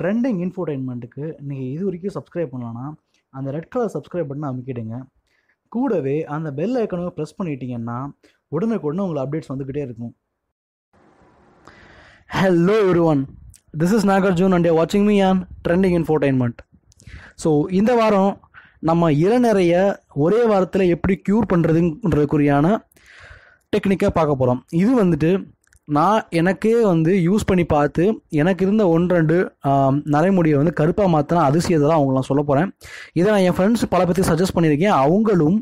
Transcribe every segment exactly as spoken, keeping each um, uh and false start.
Trending இன்ஃபோடெயின்மெண்ட்டுக்கு நீங்கள் இது வரைக்கும் சப்ஸ்கிரைப் பண்ணலான்னா அந்த ரெட் கலர் சப்ஸ்கிரைப் பட்டனை அமைக்கிடுங்க. கூடவே அந்த பெல் ஐக்கனை ப்ரெஸ் பண்ணிட்டீங்கன்னா உடனுக்குடனே உங்களுக்கு அப்டேட்ஸ் வந்துக்கிட்டே இருக்கும். Hello everyone, this is Nagarjun and you வாட்சிங் me on trending infotainment. So இந்த வாரம் நம்ம இளநறைய ஒரே வாரத்தில் எப்படி க்யூர் பண்ணுறதுன்றதுக்குரியான டெக்னிக்காக பார்க்க போகிறோம். இது வந்துட்டு நான் எனக்கே வந்து யூஸ் பண்ணி பார்த்து எனக்கு இருந்த ஒன்று ரெண்டு நரைமுடியை வந்து கருப்பாக மாற்றினா அதிசயத்தான் அவங்களாம் சொல்ல போகிறேன். இதை நான் என் ஃப்ரெண்ட்ஸ் பல பேருக்கு சஜஸ்ட் பண்ணியிருக்கேன். அவங்களும்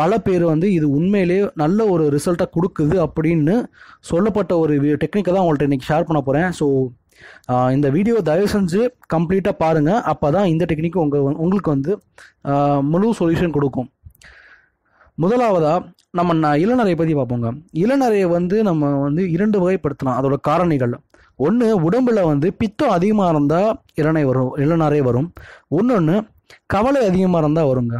பல பேர் வந்து இது உண்மையிலே நல்ல ஒரு ரிசல்ட்டாக கொடுக்குது அப்படின்னு சொல்லப்பட்ட ஒரு டெக்னிக்கை தான் அவங்கள்ட்ட இன்றைக்கி ஷேர் பண்ண போகிறேன். ஸோ இந்த வீடியோ தயவு செஞ்சு கம்ப்ளீட்டாக பாருங்கள். அப்போ தான் இந்த டெக்னிக்கு உங்கள் உங்களுக்கு வந்து முழு சொல்யூஷன் கொடுக்கும். முதலாவதாக நம்ம நான் இளநரையை பற்றி பார்ப்போங்க. இளநரையை வந்து நம்ம வந்து இரண்டு வகைப்படுத்தலாம். அதோட காரணிகள் ஒன்று, உடம்பில் வந்து பித்தம் அதிகமாக இருந்தால் இளநரை வரும் இளநரை வரும் ஒன்று கவலை அதிகமாக இருந்தால் வருங்க.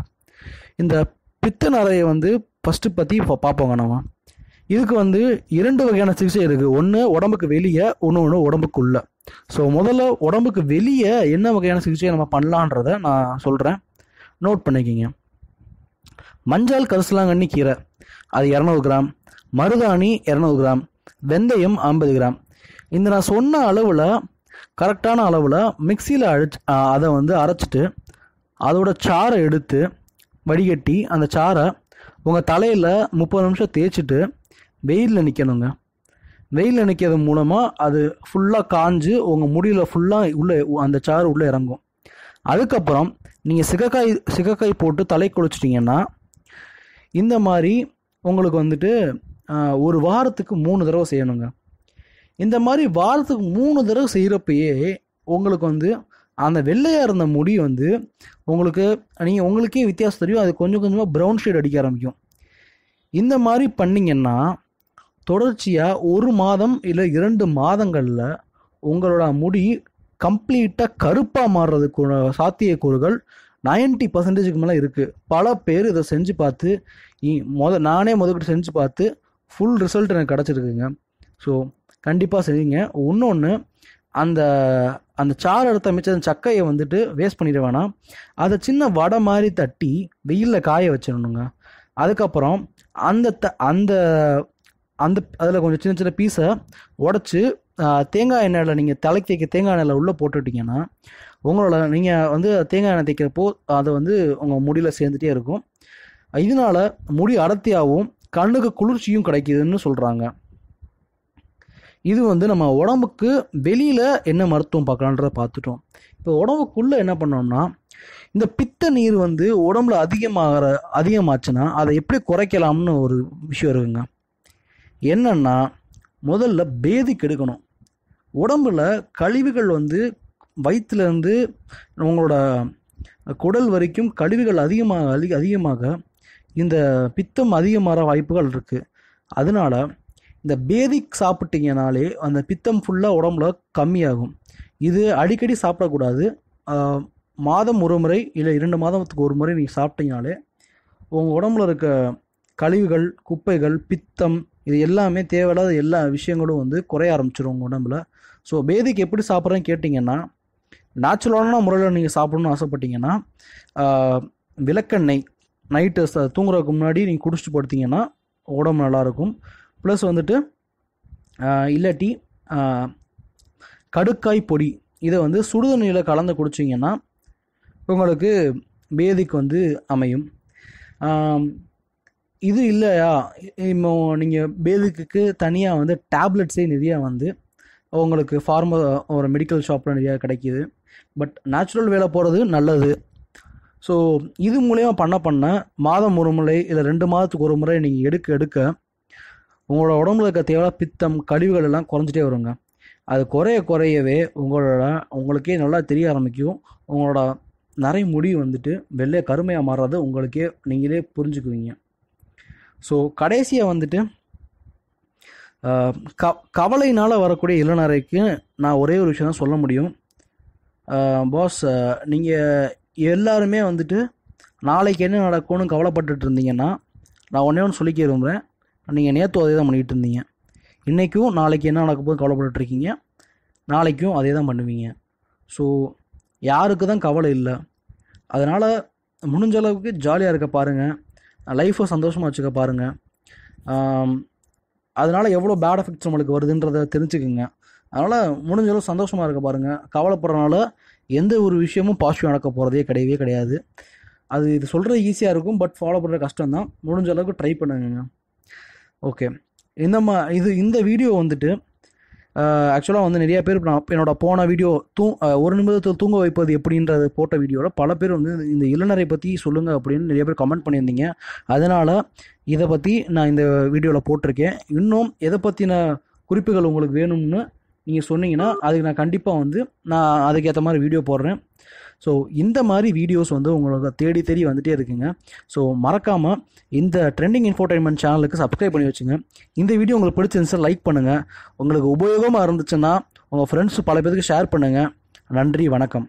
இந்த பித்த நரையை வந்து ஃபஸ்ட்டு பற்றி இப்போ பார்ப்போங்க. நம்ம இதுக்கு வந்து இரண்டு வகையான சிகிச்சை இருக்குது. ஒன்று உடம்புக்கு வெளியே, ஒன்று ஒன்று உடம்புக்குள்ளே. ஸோ முதல்ல உடம்புக்கு வெளியே என்ன வகையான சிகிச்சையை நம்ம பண்ணலான்றதை நான் சொல்கிறேன், நோட் பண்ணிக்கிங்க. மஞ்சள் கரிசலாங்கண்ணி கீரை அது இரநூறு கிராம், மருதாணி இரநூறு கிராம், வெந்தயம் ஐம்பது கிராம். இந்த நான் சொன்ன அளவில் கரெக்டான அளவில் மிக்சியில் அடிச்சு அதை வந்து அரைச்சிட்டு அதோட சாறை எடுத்து வடிகட்டி அந்த சாறை உங்கள் தலையில் முப்பது நிமிஷம் தேய்ச்சிட்டு வெயிலில் நிற்கணுங்க. வெயிலில் நிற்கிறது மூலமாக அது ஃபுல்லாக காஞ்சு உங்கள் முடியில் ஃபுல்லாக உள்ளே அந்த சாறு உள்ளே இறங்கும். அதுக்கப்புறம் நீங்கள் சிகக்காய் சிகக்காய் போட்டு தலை குளிச்சிட்டிங்கன்னா இந்த மாதிரி உங்களுக்கு வந்துட்டு ஒரு வாரத்துக்கு மூணு தடவை செய்யணுங்க. இந்த மாதிரி வாரத்துக்கு மூணு தடவை செய்கிறப்பயே உங்களுக்கு வந்து அந்த வெள்ளையாக இருந்த முடி வந்து உங்களுக்கு நீங்கள் உங்களுக்கே வித்தியாசம் தெரியும். அது கொஞ்சம் கொஞ்சமாக ப்ரௌன் ஷேட் அடிக்க ஆரம்பிக்கும். இந்த மாதிரி பண்ணிங்கன்னா தொடர்ச்சியாக ஒரு மாதம் இல்லை இரண்டு மாதங்களில் உங்களோட முடி கம்ப்ளீட்டாக கருப்பாக மாறுறதுக்கு சாத்தியக்கூறுகள் நைன்ட்டி பர்சன்டேஜுக்கு மேலே இருக்குது. பல பேர் இதை செஞ்சு பார்த்து மொத நானே முதல்கிட்ட செஞ்சு பார்த்து ஃபுல் ரிசல்ட் எனக்கு கிடச்சிருக்குங்க. ஸோ கண்டிப்பாக செய்யுங்க. இன்னொன்று, அந்த அந்த சாறு எடுத்து அமைச்ச அந்த சக்கையை வந்துட்டு வேஸ்ட் பண்ணிட வேணாம். அதை சின்ன வடை மாதிரி தட்டி வெயிலில் காய வச்சிடணுங்க. அதுக்கப்புறம் அந்த த அந்த அந்த அதில் கொஞ்சம் சின்ன சின்ன பீஸை உடச்சி தேங்காய் எண்ணெயில் நீங்கள் தலைக்கு தேய்க்க தேங்காய் எண்ணெயில் உள்ளே போட்டுட்டிங்கன்னா உங்களோட நீங்கள் வந்து தேங்காய் எண்ணெய் தேய்க்கிறப்போ அதை வந்து உங்கள் முடியில் சேர்ந்துட்டே இருக்கும். இதனால் முடி அடர்த்தியாகவும் கண்ணுக்கு குளிர்ச்சியும் கிடைக்கிதுன்னு சொல்கிறாங்க. இது வந்து நம்ம உடம்புக்கு வெளியில் என்ன மருத்துவம் பார்க்கலான்றத பார்த்துட்டோம். இப்போ உடம்புக்குள்ளே என்ன பண்ணோம்னா, இந்த பித்த நீர் வந்து உடம்புல அதிகமாகிற அதிகமாச்சுன்னா அதை எப்படி குறைக்கலாம்னு ஒரு விஷயம் இருக்குங்க. என்னென்னா, முதல்ல பேதிக்கு எடுக்கணும். உடம்பில் கழிவுகள் வந்து வயிற்றுலேருந்து உங்களோட குடல் வரைக்கும் கழிவுகள் அதிகமாக அதிக அதிகமாக இந்த பித்தம் அதிகமாக வாய்ப்புகள் இருக்குது. அதனால் இந்த பேதிக் சாப்பிட்டிங்கனாலே அந்த பித்தம் ஃபுல்லாக உடம்புல கம்மியாகும். இது அடிக்கடி சாப்பிடக்கூடாது. மாதம் ஒரு முறை இல்லை இரண்டு மாதத்துக்கு ஒரு முறை நீங்கள் சாப்பிட்டீங்கனாலே உங்கள் உடம்புல இருக்க கழிவுகள், குப்பைகள், பித்தம் இது எல்லாமே தேவையில்லாத எல்லா விஷயங்களும் வந்து குறைய ஆரம்பிச்சிடும் உங்கள் உடம்புல. ஸோ பேதிக்கு எப்படி சாப்பிட்றேன்னு கேட்டிங்கன்னா, நேச்சுரலான முறையில் நீங்கள் சாப்பிடணும்னு ஆசைப்பட்டீங்கன்னா விளக்கெண்ணெய் நைட்டு தூங்குறதுக்கு முன்னாடி நீங்கள் குடிச்சிட்டு படுத்திங்கன்னா உடம்பு நல்லாயிருக்கும். ப்ளஸ் வந்துட்டு இல்லாட்டி கடுக்காய் பொடி இதை வந்து சுடுதண்ணியில் கலந்து குடிச்சிங்கன்னா உங்களுக்கு பேதிக்கு வந்து அமையும். இது இல்லையா, இப்போ நீங்கள் பேதிக்கு தனியாக வந்து டேப்லெட்ஸே நிறையா வந்து உங்களுக்கு ஃபார்மா ஒரு மெடிக்கல் ஷாப்பில் நிறையா கிடைக்கிது. பட் நேச்சுரல் வேலை போகிறது நல்லது. ஸோ இது மூலயமா பண்ண பண்ண மாதம் ஒரு முறை இல்லை ரெண்டு மாதத்துக்கு ஒரு முறை நீங்கள் எடுக்க எடுக்க உங்களோட உடம்புல இருக்க தேவையான பித்தம் கழிவுகள் எல்லாம் குறைஞ்சிட்டே வருங்க. அது குறைய குறையவே உங்களோட உங்களுக்கே நல்லா தெரிய ஆரம்பிக்கும். உங்களோட நிறைய முடி வந்துட்டு வெள்ளைய கருமையாக மாறுறது உங்களுக்கே நீங்களே புரிஞ்சுக்குவீங்க. ஸோ கடைசியாக வந்துட்டு க கவலையினால் வரக்கூடிய இளநரைக்கு நான் ஒரே ஒரு விஷயம் தான் சொல்ல முடியும். பாஸ், நீங்கள் எல்லாருமே வந்துட்டு நாளைக்கு என்ன நடக்கும்னு கவலைப்பட்டுட்டு இருந்தீங்கன்னா நான் ஒன்றே ஒன்று சொல்லிக்க விரும்புகிறேன். நீங்கள் நேற்று அதே தான் பண்ணிகிட்டு இருந்தீங்க, இன்றைக்கும் நாளைக்கு என்ன நடக்க போது கவலைப்பட்டுருக்கீங்க, நாளைக்கும் அதே தான் பண்ணுவீங்க. So, யாருக்கு தான் கவலை இல்லை. அதனால் முடிஞ்ச அளவுக்கு ஜாலியாக இருக்க பாருங்கள், லைஃப்பை சந்தோஷமாக வச்சுக்க பாருங்கள். அதனால் எவ்வளோ பேட் எஃபெக்ட்ஸ் நம்மளுக்கு வருதுன்றதை தெரிஞ்சுக்குங்க. அதனால் முடிஞ்ச அளவு சந்தோஷமாக இருக்க பாருங்கள். கவலைப்படுறதுனால எந்த ஒரு விஷயமும் பாசிட்டிவ் நடக்க போகிறதே கிடையவே கிடையாது. அது இது சொல்கிறது ஈஸியாக இருக்கும், பட் ஃபாலோ பண்ணுற கஷ்டம் தான். முடிஞ்ச அளவுக்கு ட்ரை பண்ணுங்க. ஓகே, இந்த மா இது இந்த வீடியோ வந்துட்டு ஆக்சுவலாக வந்து நிறைய பேர் நான் என்னோடய போன வீடியோ தூ ஒரு நிமிடத்தில் தூங்க வைப்பது எப்படின்றது போட்ட வீடியோவில் பல பேர் வந்து இந்த இளநரை பற்றி சொல்லுங்கள் அப்படின்னு நிறைய பேர் கமெண்ட் பண்ணியிருந்தீங்க. அதனால் இதை பற்றி நான் இந்த வீடியோவில் போட்டிருக்கேன். இன்னும் எதை பற்றின குறிப்புகள் உங்களுக்கு வேணும்னு நீங்கள் சொன்னீங்கன்னா அதுக்கு நான் கண்டிப்பாக வந்து நான் அதுக்கேற்ற மாதிரி வீடியோ போடுறேன். ஸோ இந்த மாதிரி வீடியோஸ் வந்து உங்களுக்கு தேடி தேடி வந்துகிட்டே இருக்குங்க. ஸோ மறக்காமல் இந்த ட்ரெண்டிங் இன்ஃபோடைன்மெண்ட் சேனலுக்கு சப்ஸ்கிரைப் பண்ணி வச்சுங்க. இந்த வீடியோ உங்களுக்கு பிடிச்சிருந்துச்சுன்னா லைக் பண்ணுங்கள். உங்களுக்கு உபயோகமாக இருந்துச்சுன்னா உங்கள் ஃப்ரெண்ட்ஸ் பல பேருக்கு ஷேர் பண்ணுங்கள். நன்றி, வணக்கம்.